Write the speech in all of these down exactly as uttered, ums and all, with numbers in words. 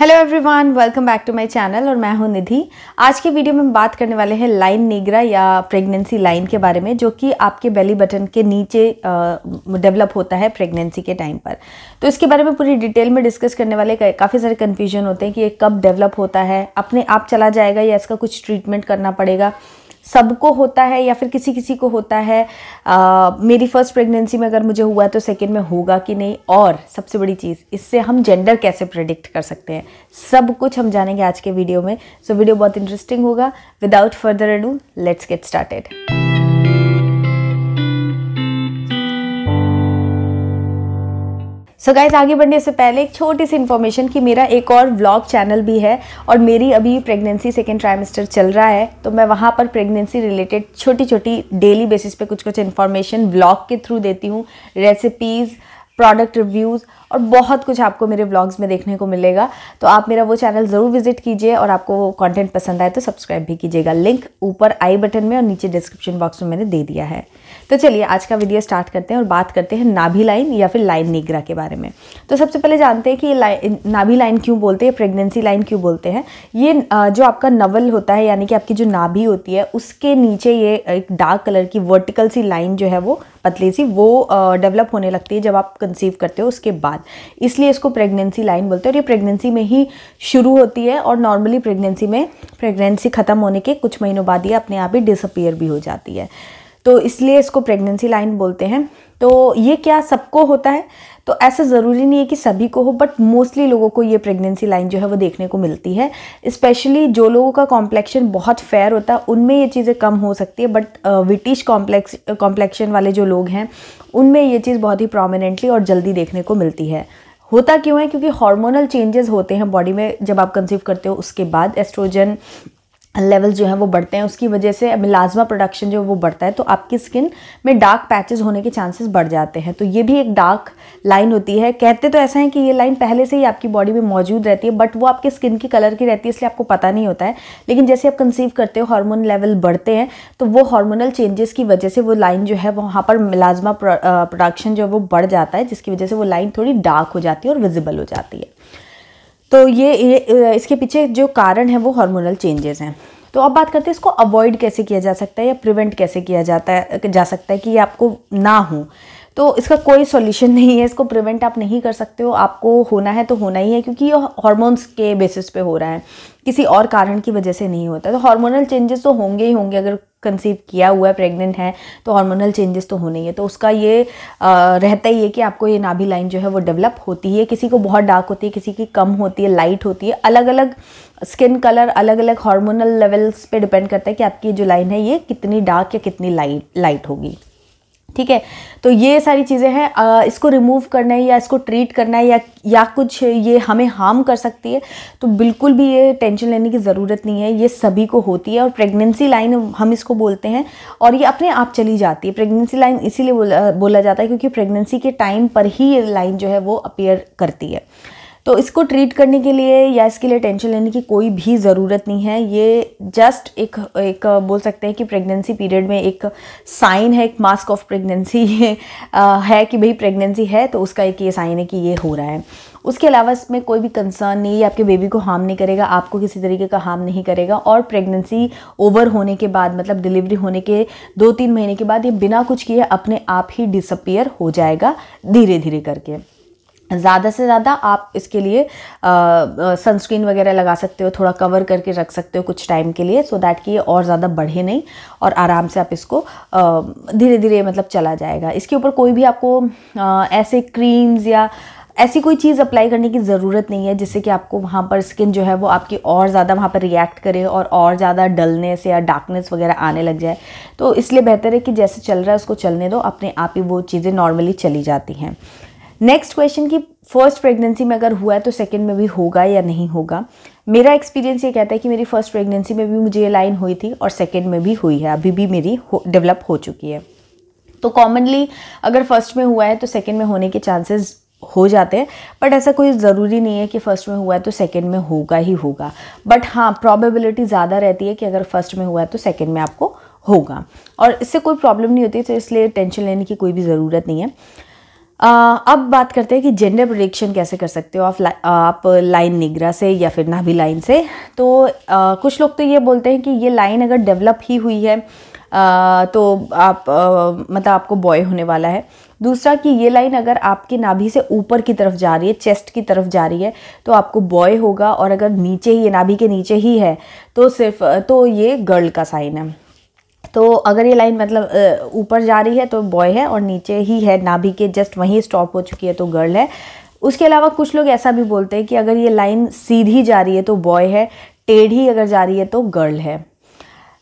Hello everyone, welcome back to my channel और मैं हूं निधि। आज के वीडियो में हम बात करने वाले हैं लाइन निग्रा या प्रेगनेंसी लाइन के बारे में, जो कि आपके बेली बटन के नीचे डेवलप होता है प्रेगनेंसी के टाइम पर। तो इसके बारे में पूरी डिटेल में डिस्कस करने वाले। काफ़ी सारे कन्फ्यूजन होते हैं कि ये कब डेवलप होता है, अपने आप चला जाएगा या इसका कुछ ट्रीटमेंट करना पड़ेगा। सबको होता है या फिर किसी किसी को होता है। आ, मेरी फर्स्ट प्रेगनेंसी में अगर मुझे हुआ तो सेकंड में होगा कि नहीं, और सबसे बड़ी चीज़ इससे हम जेंडर कैसे प्रेडिक्ट कर सकते हैं, सब कुछ हम जानेंगे आज के वीडियो में। सो so, वीडियो बहुत इंटरेस्टिंग होगा। Without further ado let's get started. So so guys, आगे बढ़ने से पहले एक छोटी सी इन्फॉर्मेशन कि मेरा एक और व्लॉग चैनल भी है और मेरी अभी प्रेगनेंसी सेकेंड ट्राइमेस्टर चल रहा है, तो मैं वहाँ पर प्रेगनेंसी रिलेटेड छोटी छोटी डेली बेसिस पे कुछ कुछ इन्फॉर्मेशन व्लॉग के थ्रू देती हूँ। रेसिपीज़, प्रोडक्ट रिव्यूज़ और बहुत कुछ आपको मेरे व्लॉग्स में देखने को मिलेगा। तो आप मेरा वो चैनल ज़रूर विजिट कीजिए और आपको वो कॉन्टेंट पसंद आए तो सब्सक्राइब भी कीजिएगा। लिंक ऊपर आई बटन में और नीचे डिस्क्रिप्शन बॉक्स में मैंने दे दिया है। तो चलिए आज का वीडियो स्टार्ट करते हैं और बात करते हैं नाभि लाइन या फिर लाइन निग्रा के बारे में। तो सबसे पहले जानते हैं कि लाइन, नाभि लाइन क्यों बोलते हैं, प्रेगनेंसी लाइन क्यों बोलते हैं। ये जो आपका नवल होता है यानी कि आपकी जो नाभि होती है उसके नीचे ये एक डार्क कलर की वर्टिकल सी लाइन जो है वो पतली सी वो डेवलप होने लगती है जब आप कंसीव करते हो उसके बाद, इसलिए इसको प्रेगनेंसी लाइन बोलते हैं। और ये प्रेगनेंसी में ही शुरू होती है और नॉर्मली प्रेगनेंसी में प्रेगनेंसी ख़त्म होने के कुछ महीनों बाद ये अपने आप ही डिसअपियर भी हो जाती है, तो इसलिए इसको प्रेगनेंसी लाइन बोलते हैं। तो ये क्या सबको होता है? तो ऐसा ज़रूरी नहीं है कि सभी को हो, बट मोस्टली लोगों को ये प्रेगनेंसी लाइन जो है वो देखने को मिलती है। स्पेशली जो लोगों का कॉम्प्लेक्शन बहुत फेयर होता है उनमें ये चीज़ें कम हो सकती है, बट विटिश कॉम्प्लेक्स कॉम्प्लेक्शन वाले जो लोग हैं उनमें ये चीज़ बहुत ही प्रोमिनेंटली और जल्दी देखने को मिलती है। होता क्यों है? क्योंकि हार्मोनल चेंजेस होते हैं बॉडी में जब आप कंसीव करते हो, उसके बाद एस्ट्रोजन लेवल्स जो है वो बढ़ते हैं, उसकी वजह से मिलाज्मा प्रोडक्शन जो वो बढ़ता है, तो आपकी स्किन में डार्क पैचेस होने के चांसेस बढ़ जाते हैं। तो ये भी एक डार्क लाइन होती है। कहते तो ऐसा है कि ये लाइन पहले से ही आपकी बॉडी में मौजूद रहती है, बट वो आपके स्किन की कलर की रहती है इसलिए आपको पता नहीं होता है। लेकिन जैसे आप कंसीव करते हो हार्मोन लेवल बढ़ते हैं, तो वो हार्मोनल चेंजेस की वजह से वो लाइन जो है वहाँ पर मिलाज्मा प्रोडक्शन जो है वो बढ़ जाता है, जिसकी वजह से वो लाइन थोड़ी डार्क हो जाती है और विजिबल हो जाती है। तो ये, ये इसके पीछे जो कारण है वो हार्मोनल चेंजेस हैं। तो अब बात करते हैं इसको अवॉइड कैसे किया जा सकता है या प्रिवेंट कैसे किया जाता है जा सकता है कि ये आपको ना हो। तो इसका कोई सॉल्यूशन नहीं है, इसको प्रिवेंट आप नहीं कर सकते हो, आपको होना है तो होना ही है, क्योंकि ये हार्मोन्स के बेसिस पे हो रहा है, किसी और कारण की वजह से नहीं होता। तो हार्मोनल चेंजेस तो होंगे ही होंगे, अगर कंसीव किया हुआ है, प्रेग्नेंट है, तो हार्मोनल चेंजेस तो होने ही है। तो उसका ये आ, रहता ही है कि आपको ये नाभि लाइन जो है वो डेवलप होती है। किसी को बहुत डार्क होती है, किसी की कम होती है, लाइट होती है, अलग अलग स्किन कलर, अलग अलग हार्मोनल लेवल्स पे डिपेंड करता है कि आपकी जो लाइन है ये कितनी डार्क या कितनी लाइट लाइट होगी। ठीक है, तो ये सारी चीज़ें हैं। इसको रिमूव करना है या इसको ट्रीट करना है या या कुछ ये हमें हार्म कर सकती है, तो बिल्कुल भी ये टेंशन लेने की ज़रूरत नहीं है। ये सभी को होती है और प्रेगनेंसी लाइन हम इसको बोलते हैं और ये अपने आप चली जाती है। प्रेगनेंसी लाइन इसीलिए बोला, बोला जाता है क्योंकि प्रेगनेंसी के टाइम पर ही ये लाइन जो है वो अपीयर करती है। तो इसको ट्रीट करने के लिए या इसके लिए टेंशन लेने की कोई भी ज़रूरत नहीं है। ये जस्ट एक एक बोल सकते हैं कि प्रेगनेंसी पीरियड में एक साइन है, एक मास्क ऑफ प्रेगनेंसी है, है कि भाई प्रेगनेंसी है, तो उसका एक ये साइन है कि ये हो रहा है। उसके अलावा इसमें कोई भी कंसर्न नहीं है, आपके बेबी को हार्म नहीं करेगा, आपको किसी तरीके का हार्म नहीं करेगा। और प्रेगनेंसी ओवर होने के बाद, मतलब डिलीवरी होने के दो तीन महीने के बाद, ये बिना कुछ किए अपने आप ही डिसअपियर हो जाएगा धीरे धीरे करके। ज़्यादा से ज़्यादा आप इसके लिए सनस्क्रीन वगैरह लगा सकते हो, थोड़ा कवर करके रख सकते हो कुछ टाइम के लिए, सो so दैट कि ये और ज़्यादा बढ़े नहीं और आराम से आप इसको धीरे धीरे मतलब चला जाएगा। इसके ऊपर कोई भी आपको आ, ऐसे क्रीम्स या ऐसी कोई चीज़ अप्लाई करने की ज़रूरत नहीं है जिससे कि आपको वहाँ पर स्किन जो है वो आपकी और ज़्यादा वहाँ पर रिएक्ट करे और और ज़्यादा डलनेस या डार्कनेस वगैरह आने लग जाए। तो इसलिए बेहतर है कि जैसे चल रहा है उसको चलने दो, अपने आप ही वो चीज़ें नॉर्मली चली जाती हैं। नेक्स्ट क्वेश्चन कि फर्स्ट प्रेगनेंसी में अगर हुआ है तो सेकंड में भी होगा या नहीं होगा। मेरा एक्सपीरियंस ये कहता है कि मेरी फर्स्ट प्रेगनेंसी में भी मुझे ये लाइन हुई थी और सेकंड में भी हुई है, अभी भी मेरी डेवलप हो चुकी है। तो कॉमनली अगर फर्स्ट में हुआ है तो सेकंड में होने के चांसेस हो जाते हैं, बट ऐसा कोई ज़रूरी नहीं है कि फ़र्स्ट में हुआ है तो सेकंड में होगा ही होगा। बट हाँ, प्रॉबेबिलिटी ज़्यादा रहती है कि अगर फर्स्ट में हुआ है तो सेकंड में आपको होगा और इससे कोई प्रॉब्लम नहीं होती, तो इसलिए टेंशन लेने की कोई भी ज़रूरत नहीं है। आ, अब बात करते हैं कि जेंडर प्रेडिक्शन कैसे कर सकते हो आप ला, आप लाइन निग्रा से या फिर नाभि लाइन से। तो आ, कुछ लोग तो ये बोलते हैं कि ये लाइन अगर डेवलप ही हुई है आ, तो आप आ, मतलब आपको बॉय होने वाला है। दूसरा कि ये लाइन अगर आपके नाभि से ऊपर की तरफ जा रही है, चेस्ट की तरफ जा रही है, तो आपको बॉय होगा, और अगर नीचे ही, नाभि के नीचे ही है तो सिर्फ तो ये गर्ल का साइन है। तो अगर ये लाइन मतलब ऊपर जा रही है तो बॉय है, और नीचे ही है नाभि के जस्ट वहीं स्टॉप हो चुकी है तो गर्ल है। उसके अलावा कुछ लोग ऐसा भी बोलते हैं कि अगर ये लाइन सीधी जा रही है तो बॉय है, टेढ़ी अगर जा रही है तो गर्ल है।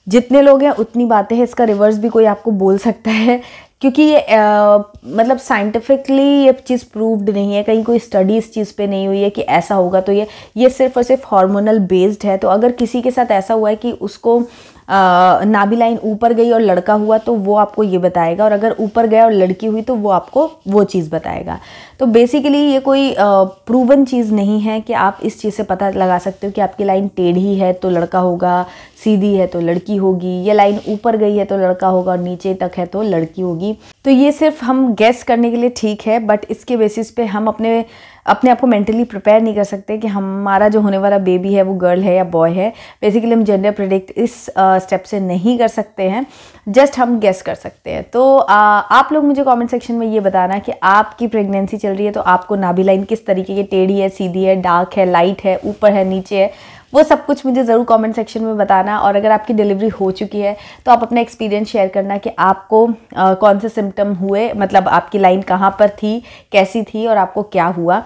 जितने लोग हैं उतनी बातें हैं, इसका रिवर्स भी कोई आपको बोल सकता है, क्योंकि ये आ, मतलब साइंटिफिकली ये चीज़ प्रूव्ड नहीं है, कहीं कोई स्टडी इस चीज़ पे नहीं हुई है कि ऐसा होगा। तो ये ये सिर्फ और सिर्फ हार्मोनल बेस्ड है। तो अगर किसी के साथ ऐसा हुआ है कि उसको नाभि लाइन ऊपर गई और लड़का हुआ तो वो आपको ये बताएगा, और अगर ऊपर गया और लड़की हुई तो वो आपको वो चीज़ बताएगा। तो बेसिकली ये कोई प्रूवन चीज़ नहीं है कि आप इस चीज़ से पता लगा सकते हो कि आपकी लाइन टेढ़ी है तो लड़का होगा, सीधी है तो लड़की होगी, ये लाइन ऊपर गई है तो लड़का होगा और नीचे तक है तो लड़की होगी। तो ये सिर्फ हम गेस करने के लिए ठीक है, बट इसके बेसिस पे हम अपने अपने आप को मेंटली प्रिपेयर नहीं कर सकते कि हमारा जो होने वाला बेबी है वो गर्ल है या बॉय है। बेसिकली हम जेंडर प्रेडिक्ट इस स्टेप से नहीं कर सकते हैं, जस्ट हम गेस कर सकते हैं। तो आ, आप लोग मुझे कमेंट सेक्शन में ये बताना कि आपकी प्रेगनेंसी चल रही है तो आपको नाभि लाइन किस तरीके की, टेढ़ी है, सीधी है, डार्क है, लाइट है, ऊपर है, नीचे है, वो सब कुछ मुझे ज़रूर कमेंट सेक्शन में बताना। और अगर आपकी डिलीवरी हो चुकी है तो आप अपना एक्सपीरियंस शेयर करना कि आपको आ, कौन से सिम्टम हुए, मतलब आपकी लाइन कहाँ पर थी, कैसी थी और आपको क्या हुआ,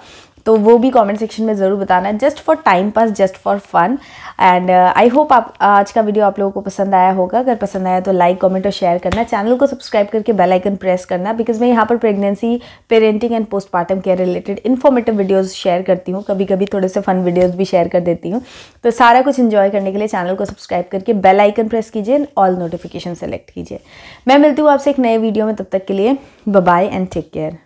तो वो भी कमेंट सेक्शन में ज़रूर बताना। Just for time pass, just for fun. And I hope आप आज का वीडियो आप लोगों को पसंद आया होगा। अगर पसंद आया तो लाइक, कमेंट और शेयर करना। चैनल को सब्सक्राइब करके बेल आइकन प्रेस करना, बिकॉज मैं यहाँ पर pregnancy, parenting and postpartum care related informative videos share करती हूँ, कभी कभी थोड़े से फन वीडियोज़ भी शेयर कर देती हूँ। तो सारा कुछ इन्जॉय करने के लिए चैनल को सब्सक्राइब करके बेल आइकन प्रेस कीजिए, ऑल नोटिफिकेशन सेलेक्ट कीजिए। मैं मिलती हूँ आपसे एक नए वीडियो में, तब तक के लिए bye bye and take care.